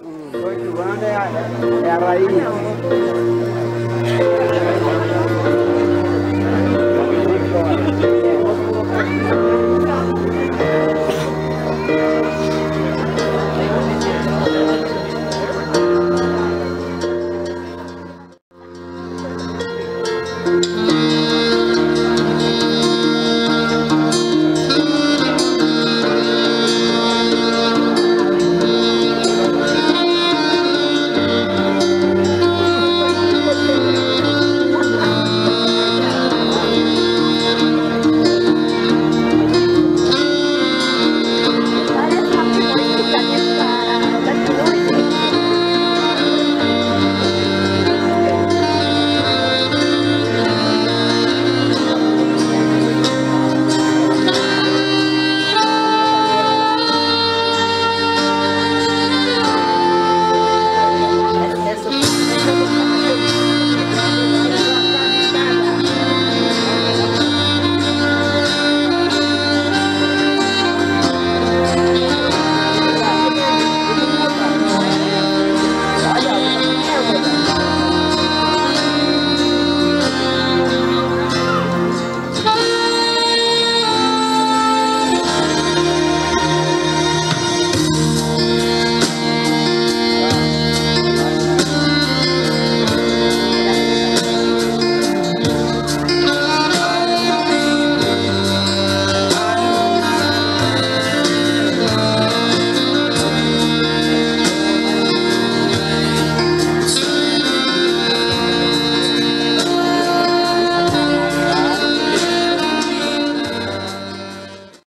Os 8 anos é a raiz.